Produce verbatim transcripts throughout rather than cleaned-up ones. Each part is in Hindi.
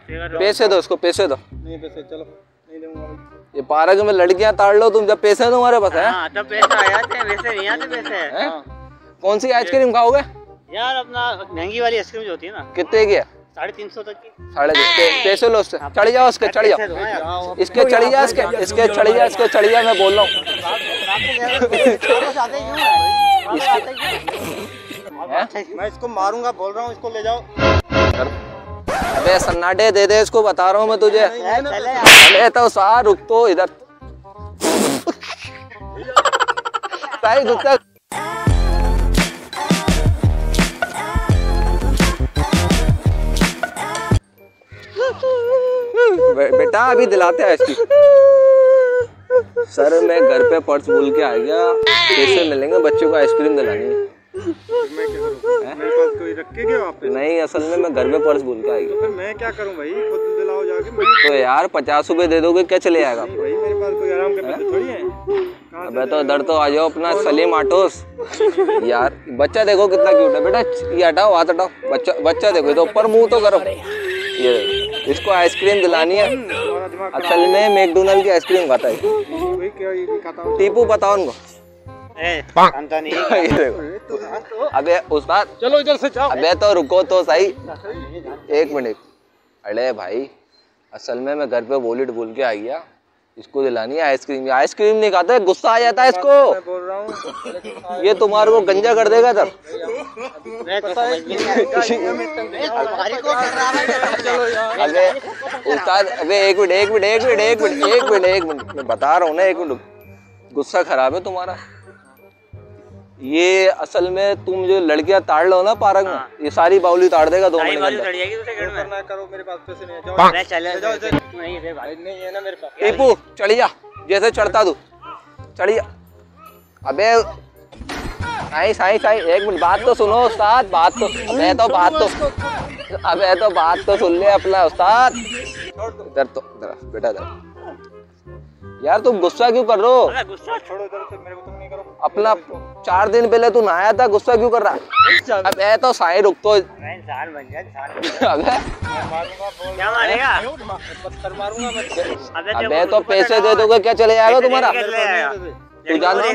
पैसे दो उसको, पैसे दो। नहीं पैसे, चलो नहीं दूंगा। ये पार्क में लड़कियां ताड़ लो तुम, जब पैसे तुम्हारे पास है। हाँ, जब पैसे आया थे, वैसे नहीं आते पैसे। हाँ। कौन सी आइसक्रीम खाओगे यार? अपना महंगी वाली आइसक्रीम जो होती है ना। कितने की है? साढ़े तीन सौ तक की। साढ़े पैसे लो उससे, चढ़ जाओ उसके, चढ़ जाओ इसके, चढ़ जा इसके, इसके चढ़ जा, इसको चढ़ जा। मैं बोल रहा हूँ मैं इसको मारूंगा, बोल रहा हूँ इसको ले जाओ। अबे सन्नाटे दे दे इसको, बता रहा हूँ मैं तुझे। अरे तो साह रुक तो इधर साई रुक। बे, बेटा अभी दिलाते हैं आइसक्रीम। सर मैं घर पे पर्स भूल के आ गया, कैसे मिलेंगे? बच्चों को आइसक्रीम दिलानी है। मैं क्या करूं? मेरे पास कोई रख के गया वहाँ पे? नहीं असल में मैं घर में पर्स भूल के आई। तो फिर मैं क्या करूं भाई? खुद दिलाओ जाके। मैं तो यार पचास रुपए दे दोगे क्या चले जाएगा? भाई मेरे पास कोई आराम के पैसे थोड़ी हैं। अबे तो इधर तो आ जाओ अपना सलीम ऑटोस। यार बच्चा देखो कितना क्यूट है। बेटा ये हटाओ, हाथ हटाओ। बच्चा बच्चा देखो, ऊपर मुँह तो करो। ये इसको आइसक्रीम दिलानी है। असल में मैकडोनल्ड की आइसक्रीम खाता है टीपू, बताओ उनको। ए, नहीं तो तो। अबे उस बार चलो इधर से जाओ। अबे तो रुको तो सही एक मिनट। अरे भाई असल में मैं घर पे वॉलेट भूल के आ गया, इसको दिलानी है आइसक्रीम। आइसक्रीम नहीं खाता है, गुस्सा आ जाता है इसको। ये तुम्हारे को गंजा कर देगा सर। अबे उस्ताद अबे एक मिनट एक मिनट एक मिनट एक मिनट एक मिनट एक मिनट मैं बता रहा हूँ ना, एक मिनट। गुस्सा खराब है तुम्हारा। ये असल में तुम जो लड़कियां ताड़ लो ना पार्क में, ये सारी बाउली ताड़ देगा दो महीने में। टीपू चढ़िया, जैसे चढ़ता तू चढ़िया। अबे साई साई साई एक मिनट, बात तो सुनो उस्ताद, बात तो अबे तो बात तो अबे तो बात तो सुन ले अपना उस्ताद। इधर तो बेटा इधर। यार तुम गुस्सा क्यों कर रहे हो? गुस्सा छोड़ो इधर से, मेरे को तुम नहीं करो। अपना चार दिन पहले तू नहाया था, गुस्सा क्यों कर रहा? अबे तो साई रुक तो। इंसान बन जा, इंसान बन जा। क्या मारेगा? पत्थर मारूंगा मैं। अबे तो पैसे दे दोगे क्या चले जाएगा तुम्हारा? तू जानता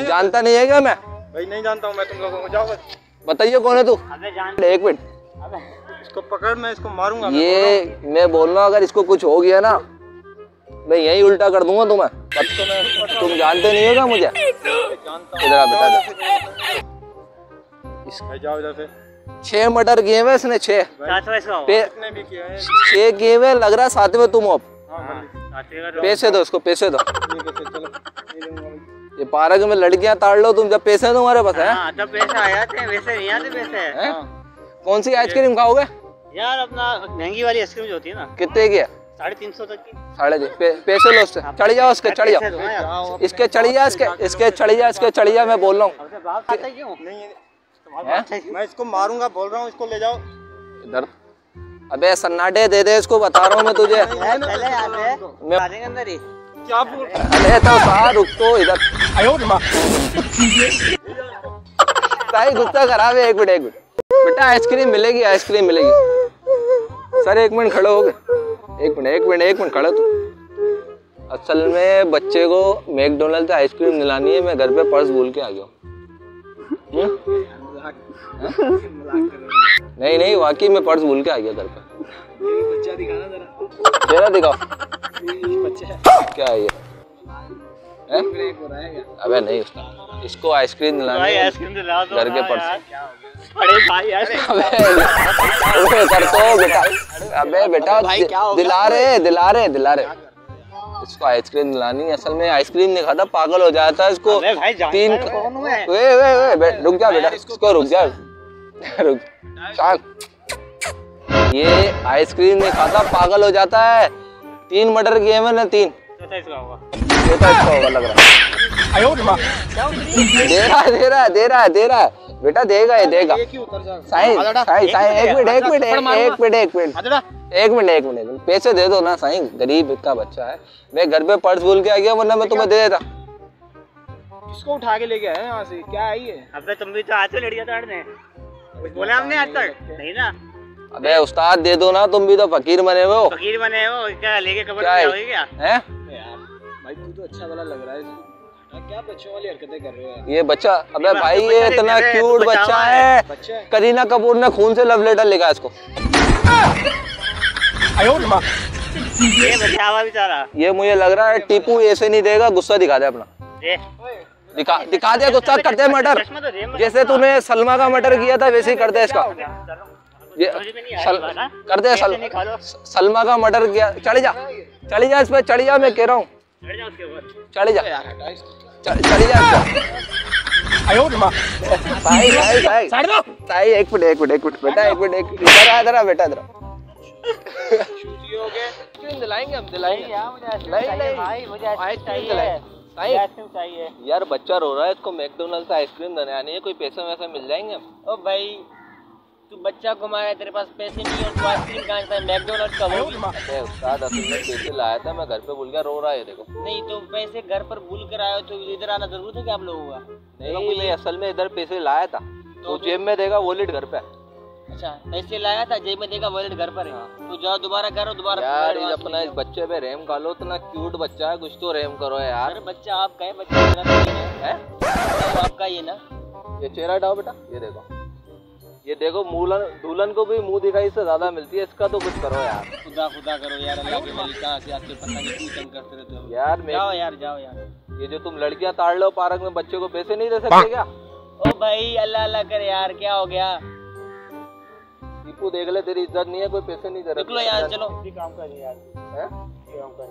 जानता नहीं है क्या? मैं भाई नहीं जानता हूँ मैं तुम लोगों को। जाओ बताइए कौन है तू? एक मिनट इसको पकड़, मैं इसको मारूंगा। ये मैं बोल रहा हूँ अगर इसको कुछ हो गया ना, मैं यही उल्टा कर दूंगा तुम्हें। तुम जानते नहीं हो क्या मुझे? इधर बता दो। छह मर्डर किए हुए इसने, छह छह किए हुए लग रहा है, सातवें तुम हो। पैसे दो उसको, पैसे दो। ये पार्क में लड़कियां ताड़ लो तुम, जब पैसे तुम्हारे पास है। जब पैसे आया थे, वैसे नहीं आते पैसे। कौन सी आइसक्रीम खाओगे यार? अपना महंगी वाली आइसक्रीम जो होती है ना। कितने की है? साढ़े तीन सौ तक की। साढ़े पैसे लो उससे, चढ़ जाओ उसके, चढ़ जाओ इसके, चढ़ जा इसके, इसके चढ़ जा इसके, चढ़ जा। मैं बोल रहा हूँ मैं इसको मारूंगा, बोल रहा हूँ इसको ले जाओ इधर। अबे सन्नाटे दे दे इसको, बता रहा हूँ मैं तुझे। अरे तो बाहर रुक तो इधर। भाई गुस्सा खराब है। एक मिनट एक मिनट बेटा, आइसक्रीम मिलेगी, आइसक्रीम मिलेगी। सर एक मिनट खड़े हो गए, एक मिनट एक मिनट एक मिनट खड़ा। तू असल में बच्चे को मैकडोनल्ड से आइसक्रीम दिलानी है, मैं घर पे पर्स भूल के आ गया। नहीं नहीं वाकई मैं पर्स भूल के आ गया घर पे। बच्चा दिखाना जरा, चेहरा दिखाओ। बच्चा क्या है ये? अबे नहीं उसका, इसको आइसक्रीम दिलानी है घर के पर्स। अरे भाई यार अबे कर तो बेटा। अबे बेटा दिला रहे दिला रहे दिला रहे इसको आइसक्रीम दिलानी है। असल में आइसक्रीम नहीं खाता, पागल हो जाता है इसको। तीन वे वे वे रुक जा बेटा, इसको रुक जा रुक। ये आइसक्रीम नहीं खाता, पागल हो जाता है। तीन मर्डर किए मैंने, तीन होगा होगा लग रहा है। दे रहा है दे रहा है दे रहा है दे रहा है बेटा, देगा ये देगा। साई साई साई एक मिनट एक मिनट एक मिनट एक मिनट एक मिनट एक मिनट पैसे दे दो ना साई, गरीब का बच्चा है। मैं घर पे पर्स भूल के आ गया, वरना मैं तुम्हें दे देता। किसको उठा के ले गया है यहाँ से? क्या आई है? अबे तुम भी तो आज लड़कियाँ ताड़ने बोला हमने आज तक नहीं ना। अबे उस्ताद दे दो ना, तुम भी तो फकीर बने हो। फकीर बने हो क्या, लेके कब्र में जाओगे क्या? हैं भाई तू तो अच्छा वाला लग रहा है, क्या बच्चों वाली हरकतें कर रहे हो ये बच्चा। अबे भाई ये इतना क्यूट बच्चा है, करीना कपूर ने खून से लव लेटर लिखा इसको। ये बचावा बेचारा, ये मुझे लग रहा है टीपू ऐसे नहीं देगा, गुस्सा दिखा दे अपना, दिखा दिखा दे गुस्सा, कर दे मर्डर। जैसे तूने सलमा का मर्डर किया था वैसे ही कर दे इसका, कर दे सलमा का मर्डर किया। चढ़ी जा, चढ़ी जा इस पर, चढ़ी जा, मैं कह रहा हूँ चढ़ी जा, चढ़ी जा। भाई भाई भाई एक मिनट एक मिनट एक मिनट बेटा, एक मिनट इधर आ बेटा, इधर क्यों दिलाएंगे हम, दिलाएंगे भाई मुझे आइसक्रीम चाहिए चाहिए यार। बच्चा रो रहा है, इसको मैकडोनल्ड्स आइसक्रीम बनानी है, कोई पैसे वैसे मिल जाएंगे हम। ओ भाई तू बच्चा घुमा रहा है, तेरे पास पैसे नहीं और आइसक्रीम कहाँ से? मैकडोनल्ड्स का वो उस्ताद असल में पैसे लाया था, मैं घर पे भूल गया, रो रहा है देखो। नहीं तो पैसे घर पर भूल कर आए हो तो इधर आना जरूरत है क्या आप लोगों का? नहीं मैं असल में इधर पैसे लाया था, तो जेब में देगा वॉलेट घर पे। अच्छा पैसे लाया था जेब में देखा, वॉलेट घर पर है। तो जाओ दोबारा करो दोबारा यार, अपना इस बच्चे पे रहम कर लो, इतना क्यूट बच्चा है, कुछ तो रहम करो यार। अरे बच्चा आपका है, बच्चा है तो आपका ही ना। ये चेहरा हटाओ बेटा, ये देखो ये देखो, मूलन दुल्हन को भी मुँह दिखाई से ज्यादा मिलती है, इसका तो कुछ करो यार, खुदा खुदा करो यार, अल्लाह के मालिक कहां से आके पता नहीं क्यों तंग करते रहते हो यार। जाओ यार जाओ यार, ये जो तुम लड़कियां ताड़ लो पार्क में, बच्चे को पैसे नहीं दे सकते क्या? ओ भाई अल्लाह अल्लाह करे यार, क्या हो गया? देख ले तेरी इज्जत नहीं है, कोई पैसे नहीं दे रहा। निकलो यार, चलो काम कर यार, काम कर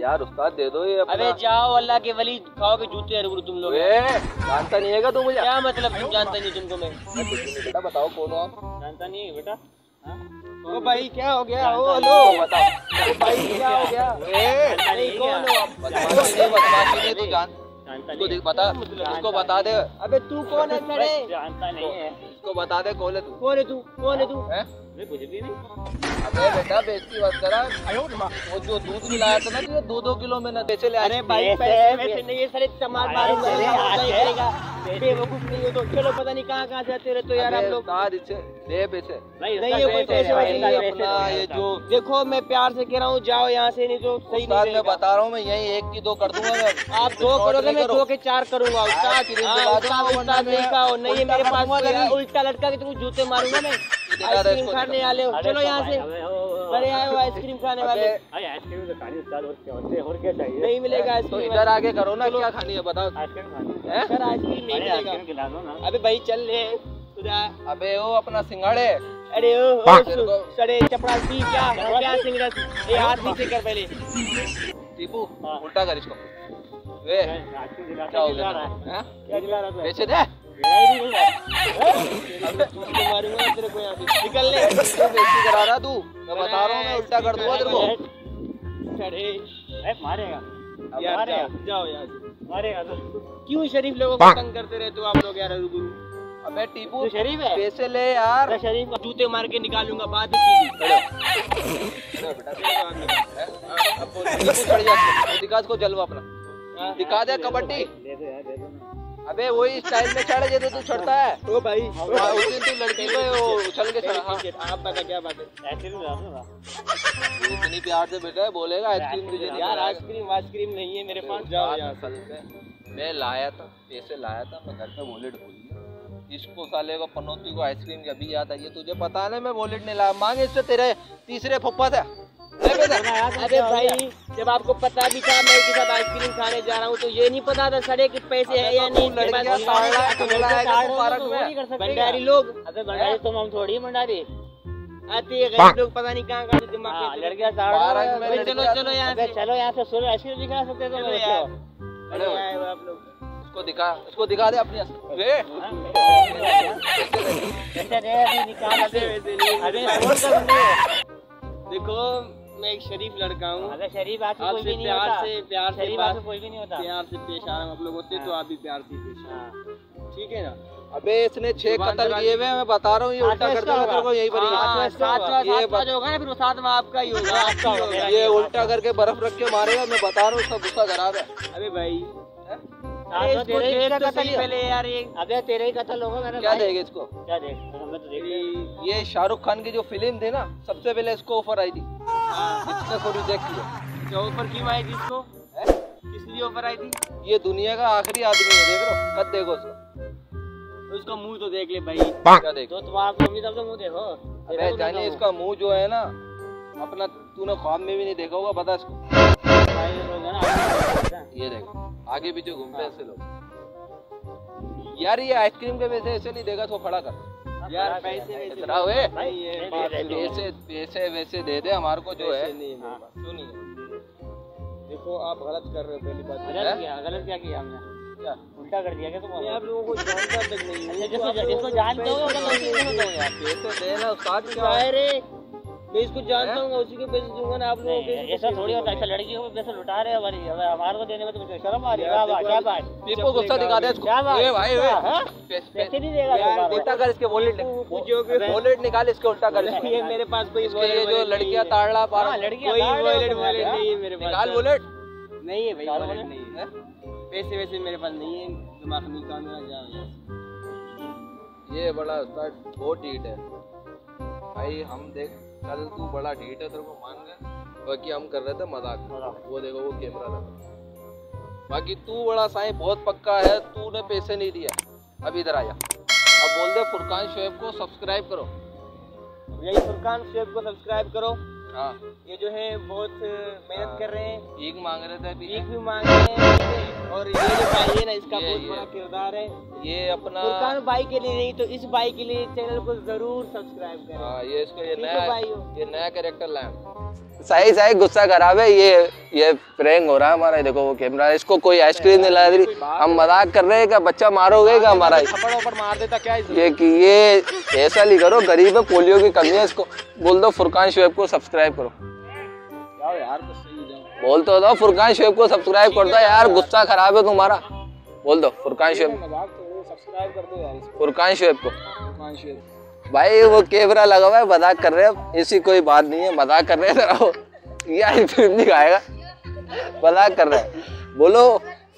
यार उस्ताद दे दो ये अपना। अरे जाओ अल्लाह के वली, खाओ के जूते तुम लोग। जानता नहीं है क्या तू मुझे? क्या मतलब तुम जानता नहीं तुमको? मैं बेटा बताओ कौन हो आप? जानता नहीं है बेटा। ओ भाई क्या हो गया? ओ हेलो बताओ भाई क्या हो गया? अरे कौन हो आप? तू जान तो देख बता, इसको बता दे। अबे तू कौन है? जानता नहीं है, इसको बता दे कौन है तू? कौन है तू? कौन है तू? मैं कुछ भी नहीं। अबे बेटा बेइज्जती मत करा। वो जो दूध मिलाया था ना तुझे, दो दो किलो में ना बेचे ले। अरे भाई पैसे नहीं है सारे, समाज मारूंगा बेवकूफ नहीं हो तो। चलो पता नहीं कहाँ कहाँ जाते रहते हो यार आप लोग। दे पैसे नहीं है, कोई पैसे वैसे अपना ये जो देखो, मैं प्यार से कह रहा हूँ जाओ यहाँ से, नहीं तो सही नहीं। मैं बता रहा हूँ मैं यही एक की दो कर दूंगा, आप दो करोगे मैं दो के चार करूंगा। नहीं है मेरे पास, उल्टा लटका के तुमको जूते मारूंगा मैं। आइसक्रीम खाने वाले हो, चलो यहाँ से बड़े आए हो आइसक्रीम खाने वाले। आइसक्रीम तो खानी उस्ताद, और क्या होते और क्या चाहिए? नहीं मिलेगा आइसक्रीम, इधर आगे करो ना, क्या खानी है बताओ? आइसक्रीम खानी है सर, आइसक्रीम नहीं मिलेगा। अबे भाई चल ले उधर। अबे ओ अपना सिंघाड़े, अरे ओ सड़े चपड़ा सी क्या क्या सिंघड़ा, ये हाथ नीचे कर पहले। टीपू उल्टा कर इसको, वे क्या हो गया? हैं क्या दिला रहा है? बेच दे तेरे को यहाँ से निकल ले। बेइज्जती करा रहा तू, मैं बता रहा हूँ मैं उल्टा कर दूंगा तेरे को। मारेगा मारेगा, जाओ यार मारेगा। क्यों शरीफ लोगों को तंग करते रहते हो आप लोग यार? गुरु अबे टीपू शरीफ है, पैसे ले यार, शरीफ जूते मार के निकालूंगा बाद में। विकास को जलवा अपना दिखा दे, कबड्डी। अबे वही स्टाइल में चढ़ जाते तू चढ़ता है। ओ भाई उस दिन तू लड़की पे उछल के चढ़ा। आप बता क्या बात है? इतनी प्यार से बेटा बोलेगा आइसक्रीम दीजिए यार। आइसक्रीम आइसक्रीम नहीं है मेरे पास। जाओ यार, असल में मैं लाया था पैसे लाया था, मैं घर पे वॉलेट भूल गया। इसको साले को पनौती को आइसक्रीम अभी याद आई है, तुझे पता नहीं मैं वॉलेट नहीं लाया। मांगे इससे तेरे तीसरे फप्पा था। अरे भाई जब आपको पता भी था मैं इसके साथ आइसक्रीम खाने जा रहा हूँ, तो ये नहीं पता था सड़े कि पैसे है या नहीं। भंडारी लोग, अबे भंडारी तुम हम थोड़ी भंडारी आती है, लोग पता नहीं कहाँ कहाँ दिमाग लड़कियाँ। चलो चलो यहाँ से, चलो यहाँ से सुनो, आइसक्रीम दिखा सकते हो? इसको दिखा, इसको दिखा दे अपने। देखो मैं एक शरीफ लड़का हूँ, शरीफ आदमी कोई भी नहीं होता, प्यार से प्यार से बात कोई भी नहीं होता, प्यार से पेश आ रहा हूँ आप लोगों से, तो आप भी प्यार से पेश आ रहे हो, ठीक है ना? अबे इसने छह कत्ल किए हुए हैं, मैं बता रहा हूँ, ये उल्टा करता होगा यही पर होगा ना, फिर वो सातवां आपका ही होगा। ये उल्टा करके बर्फ रख के मारेगा, मैं बता रहा हूँ, उसका गुस्सा खराब है। अरे भाई अबे तेरे ही कत्ल होगा। मैंने क्या देगा इसको, क्या देगा? ये शाहरुख खान की जो फिल्म थी ना, सबसे पहले इसको ऑफर आई थी, इसको रिजेक्ट किया। ऑफर क्यों आई थी इसको, इसलिए ऑफर आई थी। ये दुनिया का आखिरी आदमी है, देख लो, कद देखो उसको, उसका मुंह तो देख ले भाई। क्या देख? तो तुम्हारा मम्मी साहब का मुंह देखो। अरे जाने इसका मुंह जो है ना अपना, तूने ख्वाब में भी नहीं देखा होगा, बता इसको। ये देखो आगे पीछे घूमते ऐसे लोग। यार ये आइसक्रीम के पैसे ऐसे नहीं देगा तो खड़ा कर यार, पैसे पैसे पैसे वैसे दे दे हमारे को जो है। देखो आप गलत कर रहे हो, पहली बात गलत किया। गलत क्या किया हमने? क्या उल्टा कर दिया क्या तुम? आप लोगों को जानता तक नहीं है। जिसको जिसको जानते हो उसको दो यार, पैसे देना साथ क्या है रे? मैं इसको जानता हूं, उसी के पैसे दूंगा ना। आप लोगों के ऐसा थोड़ी होता है। अच्छा लड़कियों को पैसे लुटा रहे हो हमारी, हमारे को देने में तुम्हें शर्म आ रही है? वाह क्या बात, पीपो गुस्सा दिखा दे इसको। ए भाई ए पैसे नहीं देगा यार, उल्टा कर इसके वॉलेट, वॉलेट निकाल इसके, उल्टा कर। ये मेरे पास कोई जो लड़कियां ताड़ला पा रहा, कोई वॉलेट वॉलेट नहीं है मेरे पास। निकाल वॉलेट। नहीं है भाई वॉलेट नहीं है, पैसे वैसे मेरे पास नहीं है, दिमाग नहीं काम कर रहा। ये बड़ा उस्ताद बहुत ढीठ है भाई। हम देख कल तू बड़ा ढीठ है, तेरे को मान गए। बाकी हम कर रहे थे मजाक, वो देखो वो कैमरा लगा। बाकी तू बड़ा साईं बहुत पक्का है, तूने पैसे नहीं दिया। अब इधर आया, अब बोल दे फुरकान शोएब को सब्सक्राइब करो। यही फुरकान शोएब को सब्सक्राइब करो। हाँ ये जो है बहुत मेहनत कर रहे हैं, भीख मांग रहे थे, भीख भी मांग रहे हैं। और ये जो भाई है ना, इसका बहुत बड़ा किरदार है। ये अपना फुरकान भाई के लिए नहीं तो इस भाई के लिए चैनल को जरूर सब्सक्राइब करें। हाँ ये इसको ये नया ये नया कैरेक्टर लाया। सही सही गुस्सा खराब है, ये ये प्रैंक हो रहा है हमारा। देखो वो कैमरा, इसको कोई आइसक्रीम नहीं ला रही, हम मजाक कर रहे हैं। क्या बच्चा मारोगे क्या हमारा? थप्पड़ ऊपर मार देता क्या ये कि ये ऐसा नहीं करो, गरीब है, पोलियो की कमी है। इसको बोल दो फुरकान शोएब को सब्सक्राइब करो। जाओ यार तो बोल तो दो फुरकान शोएब को सब्सक्राइब कर दो यार, गुस्सा खराब है तुम्हारा। बोल दो फुरकान शोएब, फुरकान शोएब को। भाई वो कैमरा लगा हुआ है, मजाक कर रहे हैं, ऐसी कोई बात नहीं है, मजाक कर रहे हैं। ये आइसक्रीम नहीं खाएगा, मजाक कर रहा है। बोलो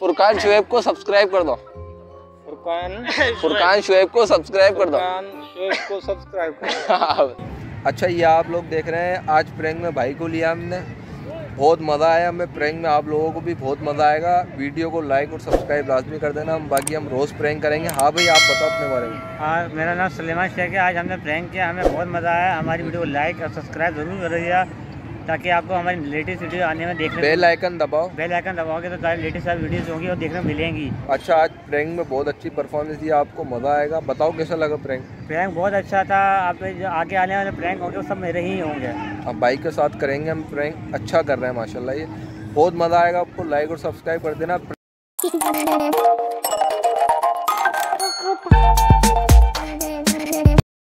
फुरकान शोएब को सब्सक्राइब कर दो। फुरकान फुरकान शोएब को सब्सक्राइब कर दो, शोएब को सब्सक्राइब कर। अच्छा ये आप लोग देख रहे हैं, आज प्रैंक में भाई को लिया हमने, बहुत मज़ा आया हमें प्रैंक में। आप लोगों को भी बहुत मज़ा आएगा। वीडियो को लाइक और सब्सक्राइब लाजमी कर देना। हम बाकी हम रोज़ प्रैंक करेंगे। हाँ भाई आप बताओ अपने बारे में। हाँ मेरा नाम सलीमा शेख है। आज हमने प्रैंक किया, हमें बहुत मज़ा आया। हमारी वीडियो को लाइक और सब्सक्राइब जरूर करिएगा, ताकि आपको हमारी लेटेस्ट वीडियो आने में देखने, बेल आइकन दबाओ। बेल आइकन दबाओगे तो सारी लेटेस्ट सारी वीडियोस होंगी और देखने मिलेंगी। अच्छा आज प्रैंक में बहुत अच्छी परफॉर्मेंस दी, आपको मज़ा आएगा। बताओ कैसा लगा प्रैंक? प्रैंक बहुत अच्छा था। आप जो आगे आने वाले प्रैंक होंगे सब मेरे ही होंगे। अब भाई के साथ करेंगे हम प्रैंक, अच्छा कर रहे हैं माशाल्लाह, ये बहुत मज़ा आएगा आपको। लाइक और सब्सक्राइब कर देना।